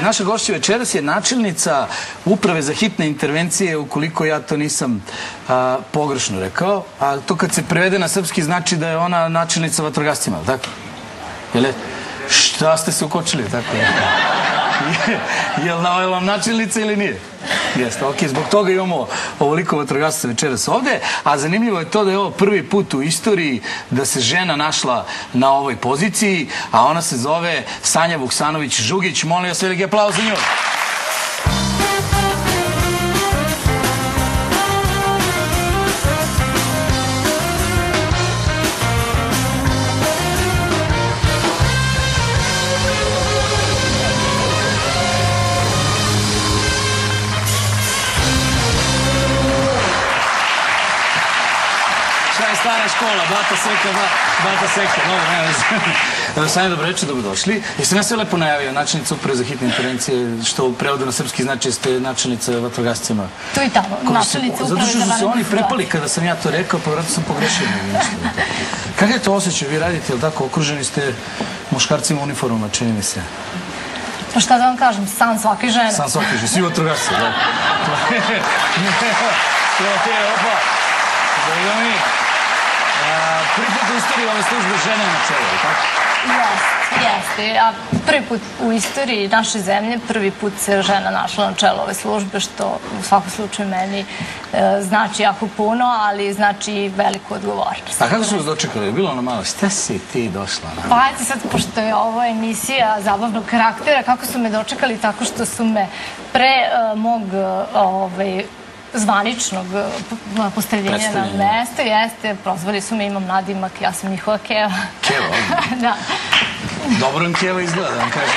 Naša gošća večeras je načelnica Uprave za hitne intervencije, ukoliko ja to nisam pogrešno rekao. A to kad se prevede na srpski znači da je ona načelnica vatrogascima, tako? Šta ste se ukočili, tako je? Je li vam načelnica ili nije? Jeste, ok, zbog toga imamo ovoliko vatrogasca večeras ovde, a zanimljivo je to da je ovo prvi put u istoriji da se žena našla na ovoj poziciji, a ona se zove Sanja Vuksanović-Žugić. Molim vas veliki aplauz za nju. Stara škola, bata seka, dobro, nema veze. Sanja, dobro večer, dobrodošli. Jeste nas sve lepo najavio, načelnica Uprave za hitne intervencije, što u prevodu na srpski znači ste načelnica vatrogascima. To i tako, načelnica Uprave za vatrogascima. Zato što su se oni prepali kada sam ja to rekao, pa vratno sam pogrešio. Kako je to osjećaj? Vi radite, jel tako, okruženi ste muškarcima u uniformama, čini mi se. Pa šta da vam kažem, san svake žene. San svake žene, svi vatrogasci, da. Prvi put u istoriji ove službe žene na čelu, tako? Jeste. Prvi put u istoriji naše zemlje, prvi put se žena našla na čelu ove službe, što u svakom slučaju meni znači jako puno, ali znači i veliku odgovornost. A kako su vas dočekali? Je bilo ono malo, šta si ti došla? Pa ajte sad, pošto je ovo emisija zabavnog karaktera, kako su me dočekali? Tako što su me pre mog zvaničnog postavljenja na mesto, jeste, prozvali su me, imam nadimak, ja sam njihova keva. Keva? Da. Dobro im keva izgleda, vam kažem.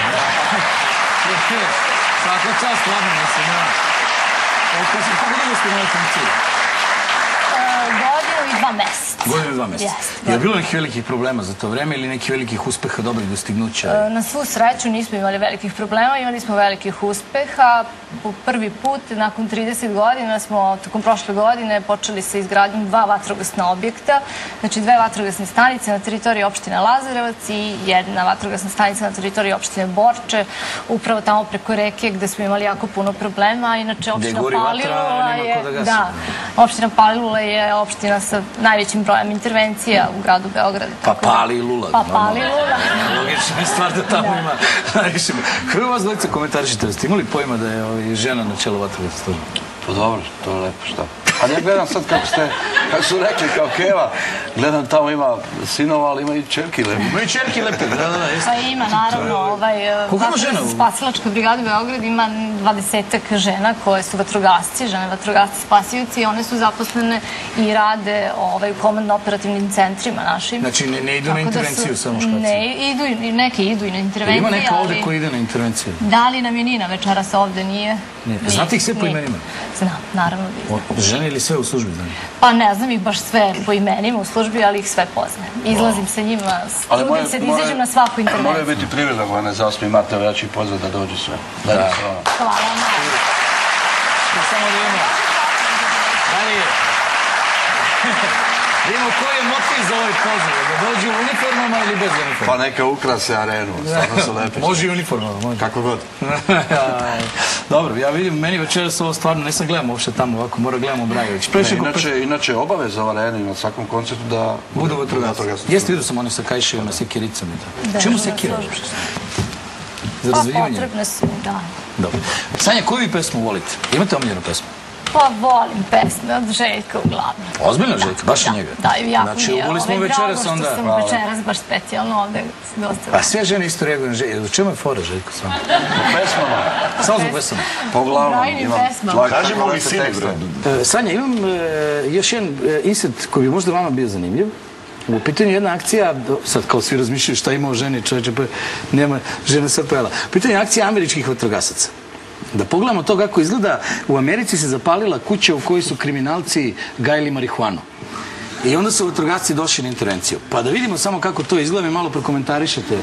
Svaka čast, ladno mislim, ja. Kako dugo ste na ovoj funkciji? Godinu i 2 meseca. Godinu i 2 meseca. Je li bilo nekih velikih problema za to vreme ili nekih velikih uspeha, dobrih dostignuća? Na svu sreću nismo imali velikih problema, imali smo velikih uspeha. Po prvi put, nakon 30 godina, smo tokom prošle godine počeli sa izgradnjom 2 vatrogasna objekta, znači 2 vatrogasne stanice na teritoriji opštine Lazarevac i 1 vatrogasna stanica na teritoriji opštine Borče, upravo tamo preko reke gde smo imali jako puno problema. Inače, opština Palilula je opština sa najvećim brojem intervencija u gradu Beogradu. Pa Palilula. Pa Palilula. Logično je stvar da tamo ima. Kako vas dvojica komentarišite? Ste imali pojma da je žena na čelu vatrogasne službe? Pa dobro, to je lepo, šta? Ali ja gledam sad kako su rekli, kao keva, gledam tamo ima sinova, ali ima i čerke lepe. Ima i čerke lepe, da, jeste. Pa ima, naravno, spasilačka brigada Beograd ima 20-ak žena koje su vatrogasci, žene vatrogasci spasioci i one su zaposlene i rade u komandno-operativnim centrima našim. Znači ne idu na intervenciju samo muškarci? Ne, neke idu i na intervenciju. Ima neka ovde koja ide na intervenciju? Da, ali nam je Nina večeras ovde, nije. Znate ih sve po imenima? Znam, naravno. Žene ili sve u službi? Pa ne znam ih baš sve po imenima u službi, ali ih sve poznajem. Izlazim sa njima, trudim se da izađem na svaku intervenciju. Moraju biti privredno glavne za 8. marta, ja ću ih pozvati da dođu sve. Hvala vam. Samo da imamo. Da imamo koji je motiv za ovaj poziv? Da dođu u uniformama ili bez uniformama? Pa neka ukrase arenu, stvarno su lepe. Može i uniformama. Kako god. Dobro, ja vidim, meni večeras ovo stvarno, ne sam gledam uopšte tamo ovako, moram gledamo Brajović. Inače, obaveza arena ima svakom koncertu da budu vatrogasni. Jeste, vidio sam one sa kajševima, sekiricama i tako. Čemu sekira? Za razvijanje? Pa potrebne su, da. Dobro. Sanja, koju vi pesmu volite? Imate omiljenu pesmu? Pa volim pesme od Željka uglavnom. Ozbiljno Željka, baš i njega? Da, jako mi je drago što sam večeras baš specijalno ovde. Pa sve žene isto reaguju na Željka. U čemu je fora Željka samo? Po pesmama. Samo zbog pesama. Po uglavnom. Kažemo li sili, bro. Sanja, imam još jedan insert koji bi možda vama bio zanimljiv. U pitanju jedna akcija, sad kao svi razmišljaju šta ima o ženi, čoveče, pa nema žene sad pojela. U pitanju je akcija američkih vatrogasaca. Da pogledamo to kako izgleda, u Americi se zapalila kuća u kojoj su kriminalci gajili marihuanu. I onda su vatrogasci došli na intervenciju. Pa da vidimo samo kako to izgleda, mi malo prokomentarišete,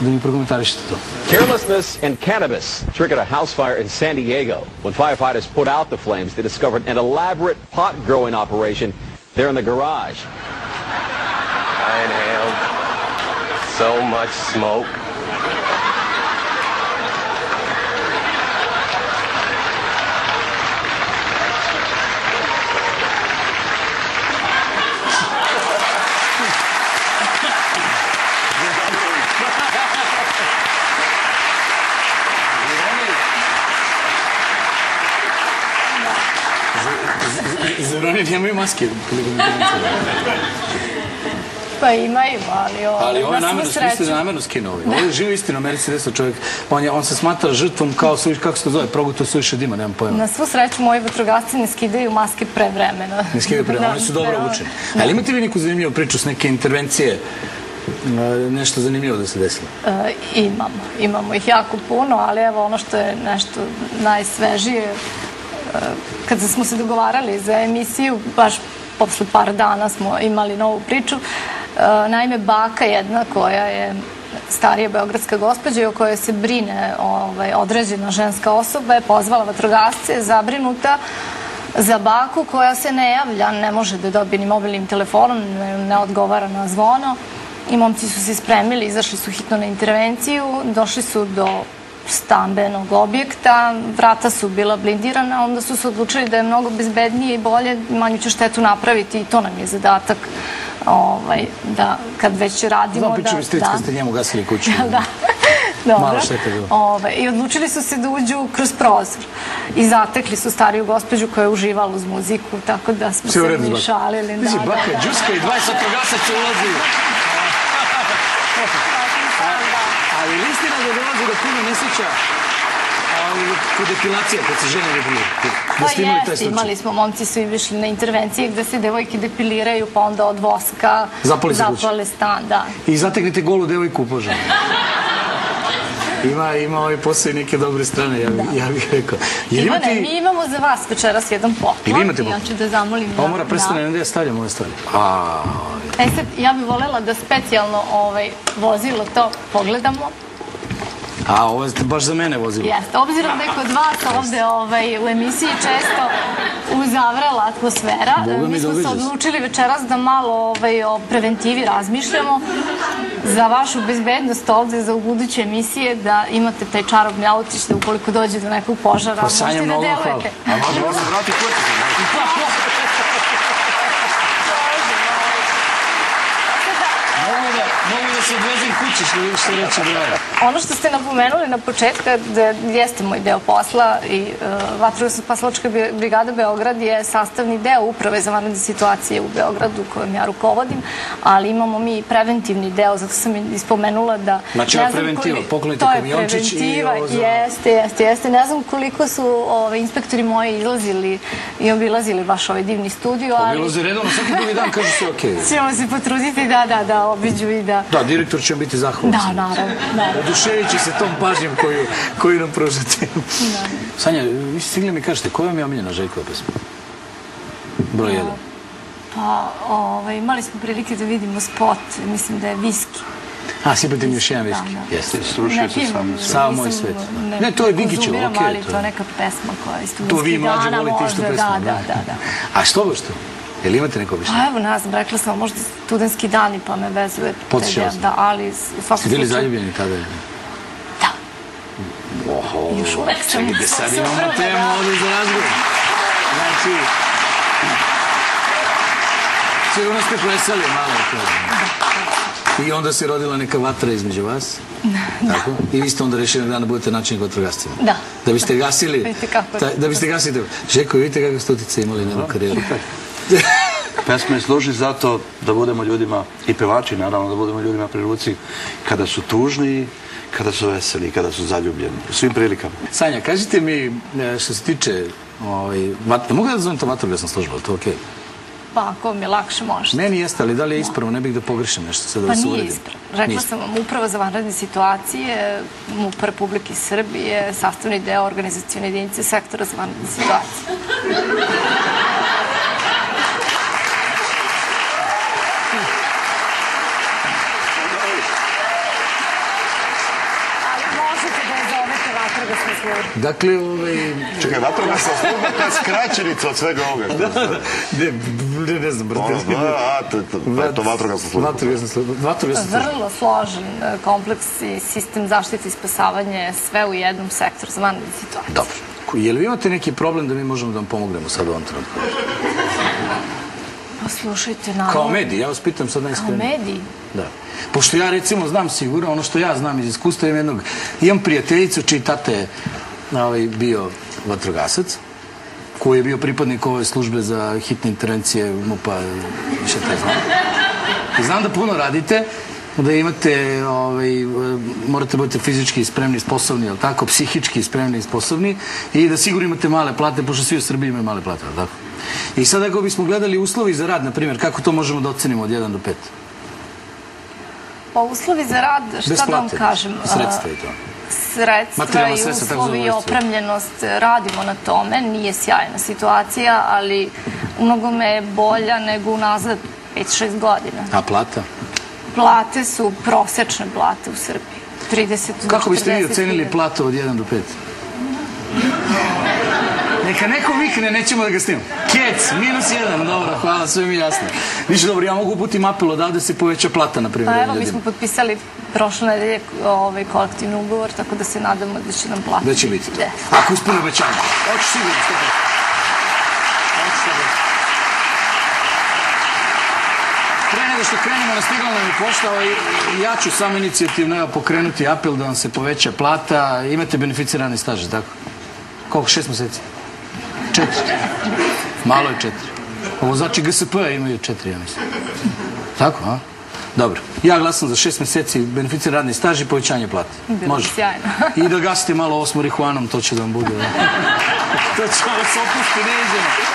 da mi prokomentarišete to. Carelessness and cannabis triggered a house fire in San Diego. When firefighters put out the flames, they discovered an elaborate pot growing operation there in the garage. I inhaled so much smoke. oni nemaju maske. Pa imaju, ali ovo je namjerno, mislim da namjerno skinu ovi. Ovo je živo istino, meni se desilo čovjek. On se smatra žrtvom kao, kako se to zove, proguto suviše dima, nemam pojma. Na svu sreću, moji vatrogasci ne skidaju maske prevremeno. Ne skidaju prevremeno, oni su dobro obučeni. Ali imate li neku zanimljivu priču s neke intervencije? Nešto zanimljivo da se desilo? Imamo ih jako puno, ali evo ono što je nešto najsvežije, kad smo se dogovarali za emisiju, baš posle par dana smo imali novu priču. Naime, baka jedna koja je starija beogradska gospođa i o kojoj se brine određena ženska osoba je pozvala vatrogasce, zabrinuta za baku koja se ne javlja, ne može da dobije ni mobilnim telefonom, ne odgovara na zvono. I momci su se spremili, izašli su hitno na intervenciju, došli su do stambenog objekta, vrata su bila blindirana, onda su se odlučili da je mnogo bezbednije i bolje, manju će štetu napraviti i to nam je zadatak da kad već radimo... Znam, pričam iz strica, kad ste njemu gasili kuću. Da, dobro. I odlučili su se da uđu kroz prozor i zatekli su stariju gospođu koja je uživala uz muziku, tako da smo se mi šalili. Tizi, baka, džuska i 20 gasaca ulazi. Ali listina da dolazi do puno nesuća u depilacija kad se žene depiliraju. Pa jeste, imali smo, momci su išli na intervencije gde se devojke depiliraju pa onda od voska zapale stan. I zateknete golu devojku, Bože. Ima ovaj posao i neke dobre strane, ja bih rekao. Ivane, mi imamo za vas večeras jedan poklon i ja ću da zamolim... Ovo mora prestane, da ja stavljam ove stvari. E sad, ja bih volela da specijalno vozilo to pogledamo. A, ovo je baš za mene vozilo. Jeste, obzirom da je kod vas ovde u emisiji često uzavrela atmosfera. Mi smo se odlučili večeras da malo o preventivi razmišljamo. Za vašu bezbednost ovde za buduće emisije da imate taj čarobni autić da ukoliko dođe do nekog požara možete da delujete. A možemo se vrati kurtice. Se odvezim kući, što vidiš što reći draga. Ono što ste napomenuli na početku jeste moj deo posla i Vatrogasno-spasilačka brigada Beograd je sastavni deo uprave za vanredne situacije u Beogradu kojom ja rukovodim, ali imamo mi preventivni deo, zato sam i spomenula da... Znači ovo je preventiva, poklonite kamiončić i ovo za... Jeste, ne znam koliko su inspektori moji izlazili i obilazili vaš ovaj divni studio, ali... Obilaze redovno, svaki drugi dan kažu se okej. Ćemo se potruditi da obiđu i da... Da, direktor će biti zahvalan. Da, naravno. Oduševit će se tom pažnjom koju nam pružate. Sanja, vi ste stigli mi kažete, koja vam je omiljena Željkova pesma? Broj 1. Pa, imali smo prilike da vidimo spot, mislim da je Viski. A, sipate mi još jedan Viski. Jeste, srušio se samo sve. Samo moj svet. Ne, to je Vikićevo, okej. Ali to je neka pesma koja je isto Viski dana možda, da. A što boš to? Jel imate neko obišnje? Evo, ne znam, rekla sam, možda studentski dani pa me vezuje. Potišao sam. Da, ali... Ste bili zaljubljeni tada? Da. Oho, još uvek sam. Čekaj, sad imamo temu ovdje za razgovor. Znači... Sigurno ste plesali malo. I onda se rodila neka vatra između vas. Tako? I vi ste onda rešili da budete načinjeg vatrogascima. Da. Da biste gasili... Da biste gasili... Željko, vidite kakve ste utice imali na jednu karijeru. Pesma je služi zato da budemo ljudima i pevači, naravno, da budemo ljudima pri ruci kada su tužni, kada su veseli, kada su zaljubljeni, u svim prilikama. Sanja, kažite mi što se tiče, mogu da zovem to vatrogasna služba, je to okej? Pa, ako mi lakše možete. Meni jeste, ali da li je ispravno, ne bih da pogrešim nešto sada da se uredim. Pa nije ispravno. Rekla sam vam, upravo za vanredne situacije, MUP Republike Srbije, sastavni deo organizacione jedinice sektora za vanredne situacije. Dakle, Čekaj, vatrogasna služba, to je skraćenica od svega ovoga. Ne znam, brate. Pa je to vatrogasna služba. Vrlo složen kompleks i sistem zaštite i spasavanje, sve u jednom sektoru za vanredne situacije. Dobro. Je li vi imate neki problem da mi možemo da vam pomognemo sad u ovom trenutku? Poslušajte, naravno. Kao medij, ja vas pitam sad najiskrenije. Kao medij? Da. Pošto ja recimo znam sigurno, ono što ja znam iz iskustva imam prijateljicu čiji tata je bio vatrogasac, koji je bio pripadnik ove službe za hitne intervencije MUP-a, više te znam. Znam da puno radite, da imate, morate budete fizički spremni i sposobni, ali tako, psihički spremni i sposobni, i da sigurno imate male plate, pošto svi u Srbiji imaju male plate, ali tako. I sad ako bismo gledali uslovi za rad, na primjer, kako to možemo da ocenimo od 1 do 5? Pa uslovi za rad, šta da vam kažem? Sredstva i to. Sredstva i uslovi i opremljenost, radimo na tome, nije sjajna situacija, ali mnogome je bolja nego unazad 5-6 godina. A plata? Plate su prosječne plate u Srbiji, 30-40. Kako biste vi ocenili platu od 1 do 5? Neka neko vikne, nećemo da ga snimamo. Kec, -1, dobro, hvala, sve mi jasno. Više, dobro, ja mogu uputim apel odavde se poveća plata, na primjer. Pa evo, mi smo potpisali prošle nedelje kolektivni ugovor, tako da se nadamo da će nam plati. Da će biti to. Ako uspune obećanje. Hoću sigurno, što tako. Pre nego što krenemo na stigla nam je pošta, ja ću sam inicijativno pokrenuti apel da vam se poveća plata. Imate beneficirani staž, tako? Koliko, 6 meseci? 4. Malo je 4. Ovo znači GSP-a imaju 4, ja mislim. Tako, a? Dobro. Ja glasam za 6 meseci beneficir radni staž i povećanje plate. Može. I da gasite malo ovo s marihuanom, to će da vam bude. To će vas opusti, ne iđemo.